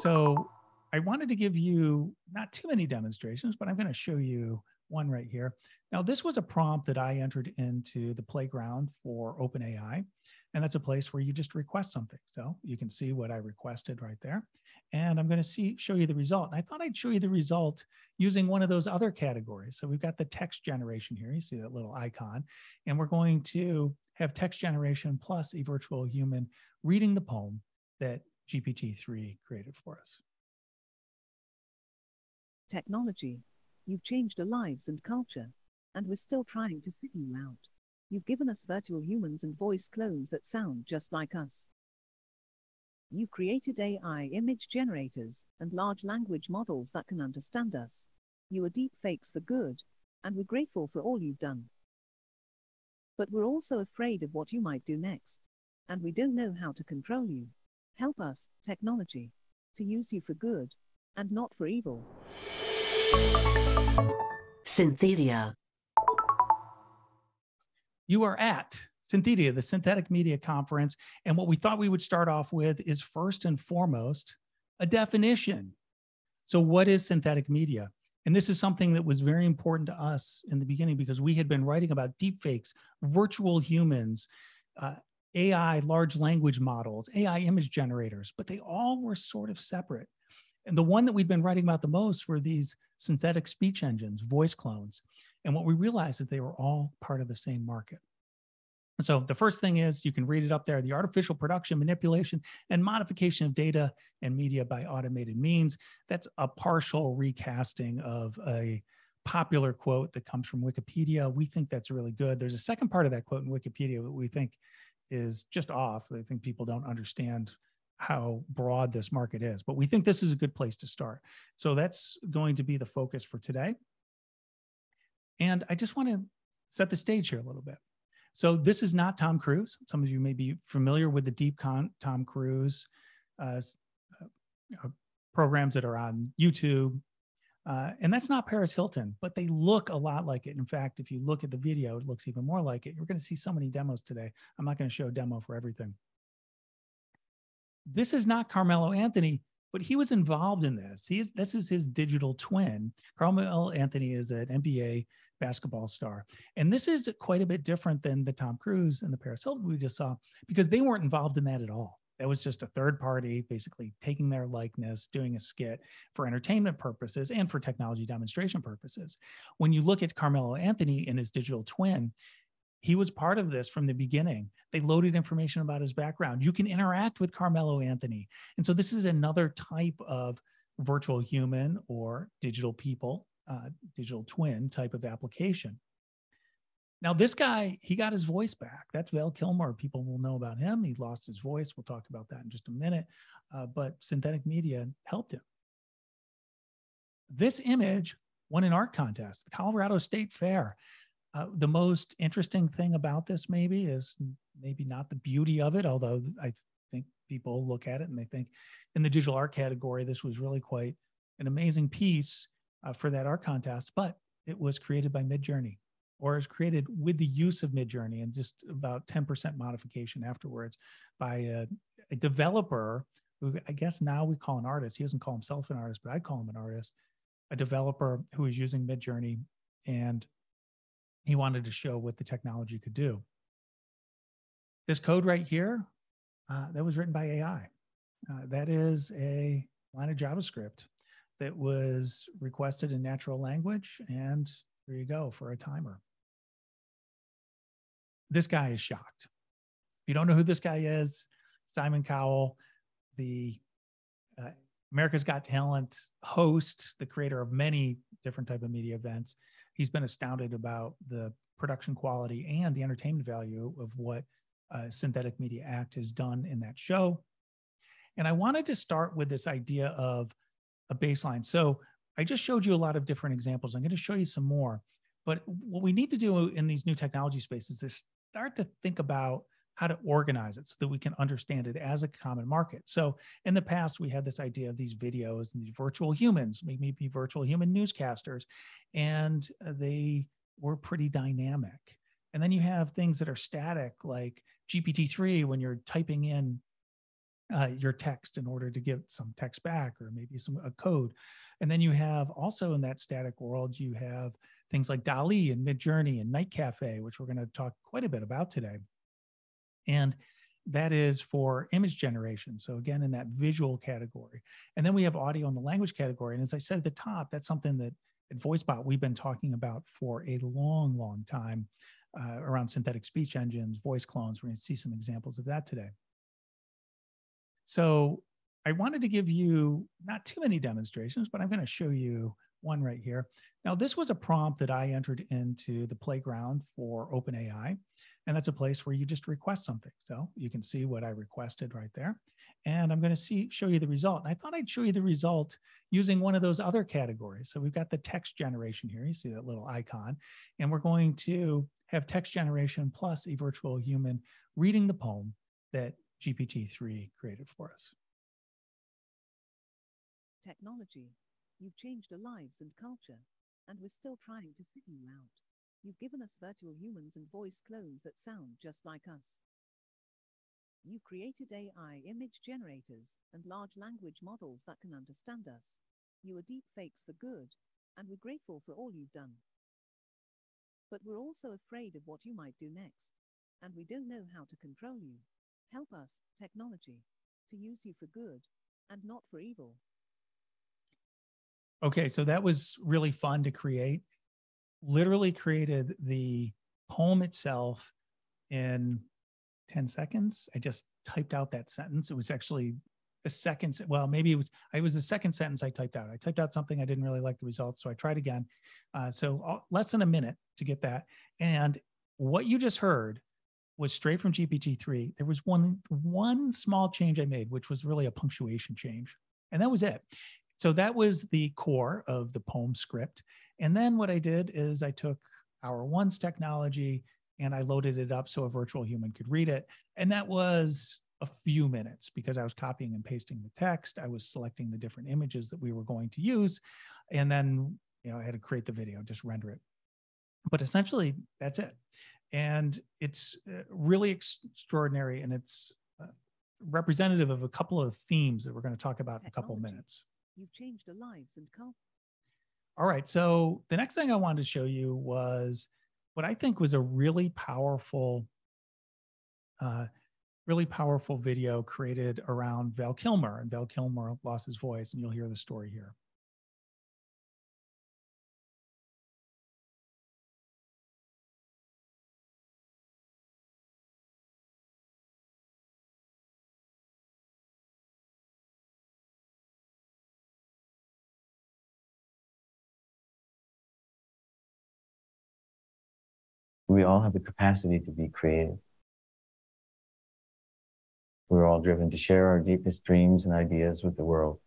So I wanted to give you not too many demonstrations, but I'm going to show you one right here. Now, this was a prompt that I entered into the playground for OpenAI, and that's a place where you just request something. So you can see what I requested right there. And I'm going to show you the result. And I thought I'd show you the result using one of those other categories. So we've got the text generation here. You see that little icon. And we're going to have text generation plus a virtual human reading the poem that GPT-3 created for us. Technology. You've changed our lives and culture, and we're still trying to figure you out. You've given us virtual humans and voice clones that sound just like us. You created AI image generators and large language models that can understand us. You are deepfakes for good, and we're grateful for all you've done. But we're also afraid of what you might do next, and we don't know how to control you. Help us, technology, to use you for good, and not for evil. Synthedia. You are at Synthedia, the Synthetic Media Conference, and what we thought we would start off with is first and foremost a definition. So what is synthetic media? And this is something that was very important to us in the beginning because we had been writing about deepfakes, virtual humans, AI large language models, AI image generators, but they all were sort of separate. And the one that we'd been writing about the most were these synthetic speech engines, voice clones. And what we realized is they were all part of the same market. And so the first thing is, you can read it up there, the artificial production, manipulation, and modification of data and media by automated means. That's a partial recasting of a popular quote that comes from Wikipedia. We think that's really good. There's a second part of that quote in Wikipedia that we think is just off. I think people don't understand how broad this market is, but we think this is a good place to start. So that's going to be the focus for today. And I just want to set the stage here a little bit. So this is not Tom Cruise. Some of you may be familiar with the Tom Cruise programs that are on YouTube. And that's not Paris Hilton, but they look a lot like it. In fact, if you look at the video, it looks even more like it. You're going to see so many demos today. I'm not going to show a demo for everything. This is not Carmelo Anthony, but he was involved in this. This is his digital twin. Carmelo Anthony is an NBA basketball star. And this is quite a bit different than the Tom Cruise and the Paris Hilton we just saw, because they weren't involved in that at all. That was just a third party, basically taking their likeness, doing a skit for entertainment purposes and for technology demonstration purposes. When you look at Carmelo Anthony and his digital twin, he was part of this from the beginning. They loaded information about his background. You can interact with Carmelo Anthony. And so this is another type of virtual human or digital people, digital twin type of application. Now this guy, he got his voice back. That's Val Kilmer. People will know about him. He lost his voice. We'll talk about that in just a minute. But synthetic media helped him. This image won an art contest, the Colorado State Fair. The most interesting thing about this maybe is maybe not the beauty of it, although I think people look at it and they think in the digital art category, this was really quite an amazing piece for that art contest, but it was created by Midjourney, or is created with the use of Midjourney and just about 10% modification afterwards by a developer who I guess now we call an artist. He doesn't call himself an artist, but I call him an artist, a developer who is using Midjourney, and he wanted to show what the technology could do. This code right here, that was written by AI. That is a line of JavaScript that was requested in natural language. And there you go for a timer. This guy is shocked. If you don't know who this guy is, Simon Cowell, the America's Got Talent host, the creator of many different type of media events. He's been astounded about the production quality and the entertainment value of what Synthetic Media Act has done in that show. And I wanted to start with this idea of a baseline. So I just showed you a lot of different examples. I'm going to show you some more. But what we need to do in these new technology spaces is start to think about how to organize it so that we can understand it as a common market. So in the past, we had this idea of these videos and these virtual humans, maybe virtual human newscasters, and they were pretty dynamic. And then you have things that are static, like GPT-3, when you're typing in your text in order to get some text back, or maybe a code. And then you have also in that static world, you have things like DALL-E and Midjourney and Night Cafe, which we're going to talk quite a bit about today. And that is for image generation. So again, in that visual category. And then we have audio in the language category. And as I said at the top, that's something that at VoiceBot we've been talking about for a long, long time around synthetic speech engines, voice clones. We're going to see some examples of that today. So I wanted to give you not too many demonstrations, but I'm going to show you one right here. Now, this was a prompt that I entered into the playground for OpenAI, and that's a place where you just request something. So you can see what I requested right there, and I'm going to show you the result. And I thought I'd show you the result using one of those other categories. So we've got the text generation here. You see that little icon, and we're going to have text generation plus a virtual human reading the poem that GPT-3 created for us. Technology, you've changed our lives and culture, and we're still trying to figure you out. You've given us virtual humans and voice clones that sound just like us. You created AI image generators and large language models that can understand us. You are deepfakes for good, and we're grateful for all you've done. But we're also afraid of what you might do next, and we don't know how to control you. Help us, technology, to use you for good and not for evil. Okay, so that was really fun to create. Literally created the poem itself in 10 seconds. I just typed out that sentence. It was actually a second, well, maybe it was the second sentence I typed out. I typed out something I didn't really like the results, so I tried again. So less than a minute to get that. And what you just heard was straight from GPT-3. There was one small change I made, which was really a punctuation change. And that was it. So that was the core of the poem script. And then what I did is I took our one's technology and I loaded it up so a virtual human could read it. And that was a few minutes because I was copying and pasting the text. I was selecting the different images that we were going to use. And then, you know, I had to create the video, just render it. But essentially, that's it. And it's really extraordinary, and it's representative of a couple of themes that we're going to talk about in a couple of minutes. You've changed our lives and culture. All right, so the next thing I wanted to show you was what I think was a really powerful video created around Val Kilmer, and Val Kilmer lost his voice, and you'll hear the story here. We all have the capacity to be creative. We're all driven to share our deepest dreams and ideas with the world.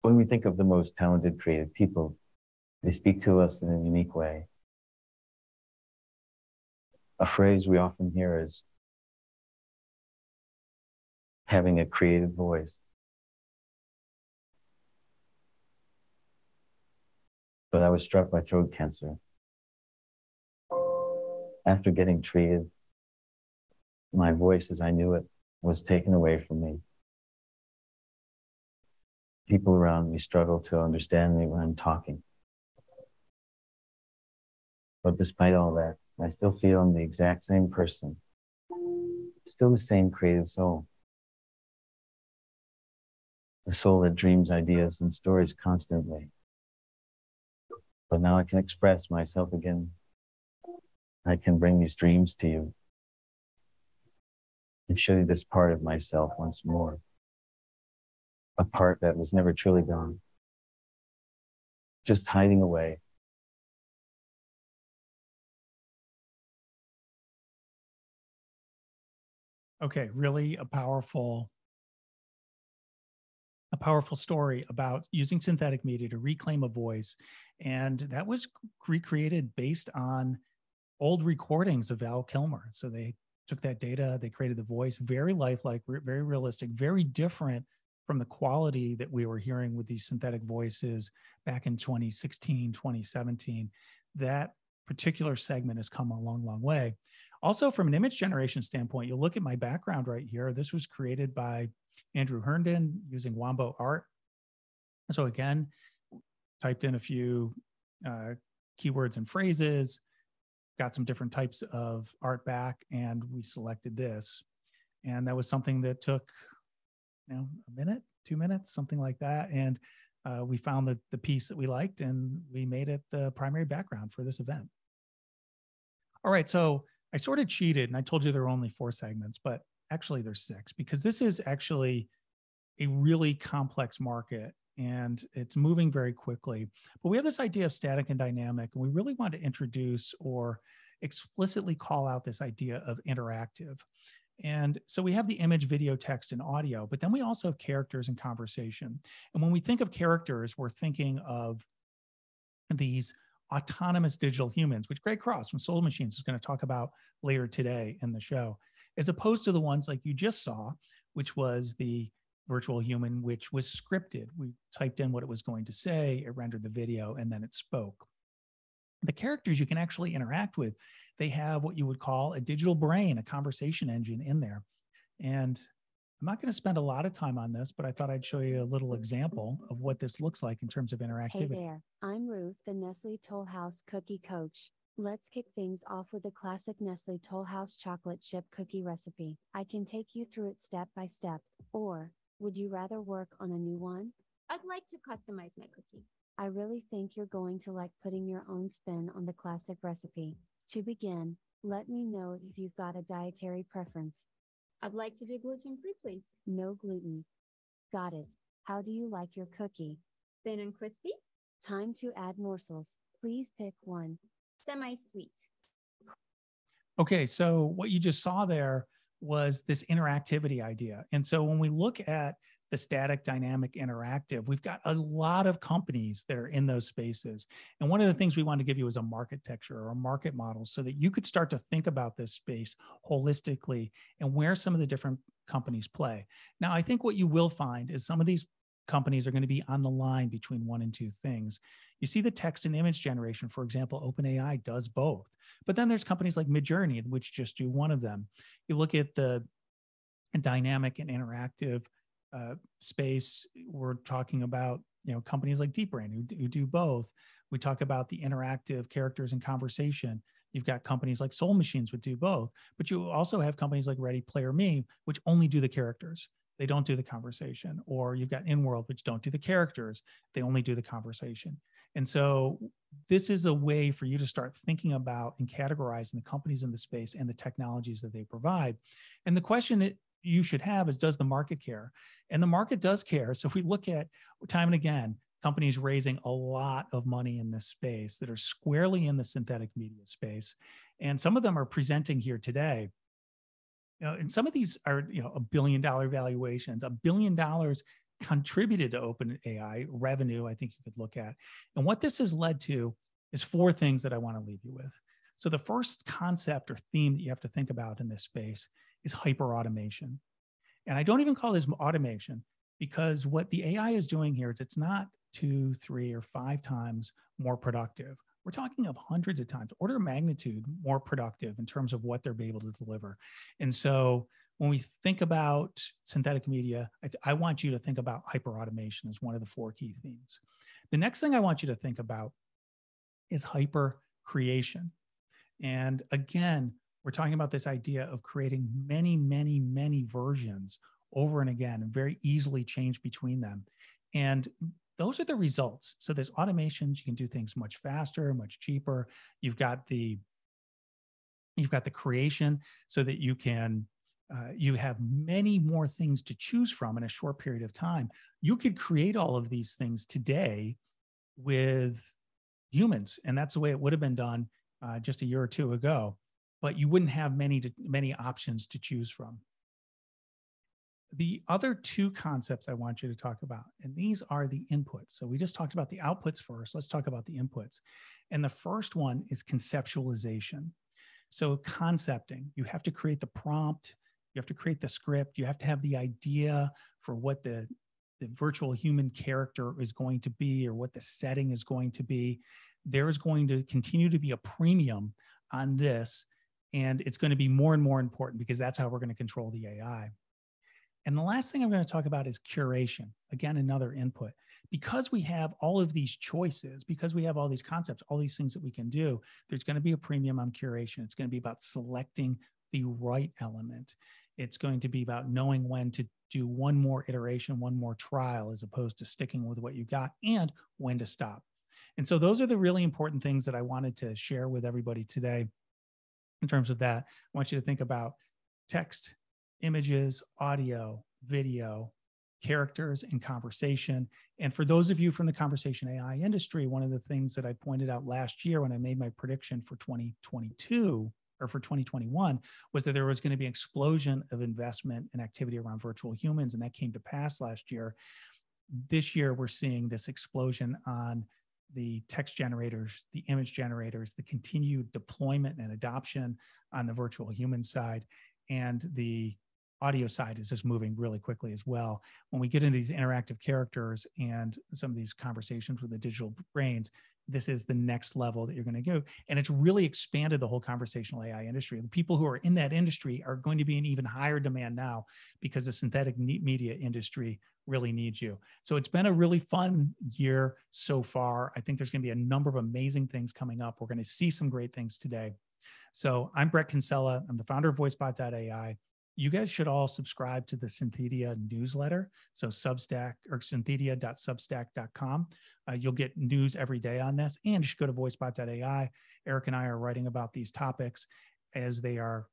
When we think of the most talented creative people, they speak to us in a unique way. A phrase we often hear is having a creative voice. But I was struck by throat cancer. After getting treated, my voice as I knew it was taken away from me. People around me struggle to understand me when I'm talking. But despite all that, I still feel I'm the exact same person, still the same creative soul. The soul that dreams ideas and stories constantly. But now I can express myself again. I can bring these dreams to you and show you this part of myself once more, a part that was never truly gone, just hiding away. Okay, really a powerful story about using synthetic media to reclaim a voice. And that was recreated based on old recordings of Val Kilmer. So they took that data, they created the voice, very lifelike, very realistic, very different from the quality that we were hearing with these synthetic voices back in 2016, 2017. That particular segment has come a long, long way. Also, from an image generation standpoint, you'll look at my background right here. This was created by Andrew Herndon using Wombo Art. So again, typed in a few keywords and phrases, got some different types of art back, and we selected this. And that was something that took, you know, a minute, 2 minutes, something like that. And we found the piece that we liked, and we made it the primary background for this event. All right, so I sort of cheated, and I told you there are only 4 segments, but actually there's 6, because this is actually a really complex market and it's moving very quickly. But we have this idea of static and dynamic, and we really want to introduce or explicitly call out this idea of interactive. And so we have the image, video, text, and audio, but then we also have characters and conversation. And when we think of characters, we're thinking of these autonomous digital humans, which Greg Cross from Soul Machines is going to talk about later today in the show, as opposed to the ones like you just saw, which was the virtual human, which was scripted. We typed in what it was going to say, it rendered the video, and then it spoke. The characters you can actually interact with, they have what you would call a digital brain, a conversation engine in there. And I'm not going to spend a lot of time on this, but I thought I'd show you a little example of what this looks like in terms of interactivity. Hey there, I'm Ruth, the Nestle Toll House cookie coach. Let's kick things off with a classic Nestle Toll House chocolate chip cookie recipe. I can take you through it step by step, or would you rather work on a new one? I'd like to customize my cookie. I really think you're going to like putting your own spin on the classic recipe. To begin, let me know if you've got a dietary preference. I'd like to do gluten-free, please. No gluten. Got it. How do you like your cookie? Thin and crispy? Time to add morsels. Please pick one. Semi-sweet. Okay, so what you just saw there was this interactivity idea. And so when we look at the static, dynamic, interactive, we've got a lot of companies that are in those spaces. And one of the things we want to give you is a market texture or a market model so that you could start to think about this space holistically and where some of the different companies play. Now, I think what you will find is some of these companies are going to be on the line between one and two things. You see the text and image generation, for example, OpenAI does both. But then there's companies like Midjourney, which just do one of them. You look at the dynamic and interactive space, we're talking about, you know, companies like DeepBrain who do both. We talk about the interactive characters and conversation. You've got companies like Soul Machines would do both, but you also have companies like Ready Player Me, which only do the characters. They don't do the conversation. Or you've got Inworld, which don't do the characters. They only do the conversation. And so this is a way for you to start thinking about and categorizing the companies in the space and the technologies that they provide. And the question you should have is, does the market care? And the market does care. So if we look at time and again, companies raising a lot of money in this space that are squarely in the synthetic media space. And some of them are presenting here today. You know, and some of these are, you know, $1 billion valuations, $1 billion contributed to OpenAI revenue, I think you could look at. And what this has led to is 4 things that I want to leave you with. So the first concept or theme that you have to think about in this space is hyper automation. And I don't even call this automation, because what the AI is doing here is it's not 2, 3, or 5 times more productive. We're talking of hundreds of times, order of magnitude more productive in terms of what they're able to deliver. And so when we think about synthetic media, I want you to think about hyper automation as one of the 4 key themes. The next thing I want you to think about is hyper creation. And again, we're talking about this idea of creating many, many, many versions over and again, and very easily change between them. And those are the results. So there's automations, you can do things much faster, much cheaper. You've got the creation so that you can, you have many more things to choose from in a short period of time. You could create all of these things today with humans, and that's the way it would have been done just a year or two ago. But you wouldn't have many options to choose from. The other 2 concepts I want you to talk about, and these are the inputs. So we just talked about the outputs first. Let's talk about the inputs. And the first one is conceptualization. So concepting, you have to create the prompt, you have to create the script, you have to have the idea for what the virtual human character is going to be or what the setting is going to be. There is going to continue to be a premium on this And it's going to be more and more important because that's how we're going to control the AI. And the last thing I'm going to talk about is curation. Again, another input. Because we have all of these choices, because we have all these concepts, all these things that we can do, there's going to be a premium on curation. It's going to be about selecting the right element. It's going to be about knowing when to do one more iteration, one more trial, as opposed to sticking with what you got, and when to stop. And so those are the really important things that I wanted to share with everybody today. In terms of that, I want you to think about text, images, audio, video, characters, and conversation. And for those of you from the conversation AI industry, one of the things that I pointed out last year when I made my prediction for 2022 or for 2021 was that there was going to be an explosion of investment and activity around virtual humans. And that came to pass last year. This year, we're seeing this explosion on the text generators, the image generators, the continued deployment and adoption on the virtual human side, and the audio side is just moving really quickly as well. When we get into these interactive characters and some of these conversations with the digital brains, this is the next level that you're going to go. And it's really expanded the whole conversational AI industry. The people who are in that industry are going to be in even higher demand now because the synthetic media industry really needs you. So it's been a really fun year so far. I think there's going to be a number of amazing things coming up. We're going to see some great things today. So I'm Brett Kinsella. I'm the founder of VoiceBot.ai. You guys should all subscribe to the Synthedia newsletter. So Substack or synthedia.substack.com. You'll get news every day on this. And you should go to voicebot.ai. Eric and I are writing about these topics as they are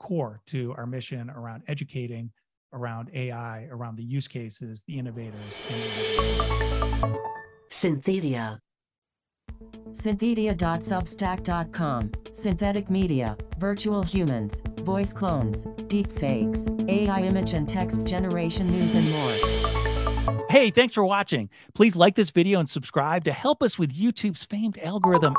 core to our mission around educating, around AI, around the use cases, the innovators. Synthedia. Synthedia.substack.com, synthetic media, virtual humans, voice clones, deepfakes, AI image and text generation news and more. Hey, thanks for watching. Please like this video and subscribe to help us with YouTube's famed algorithm.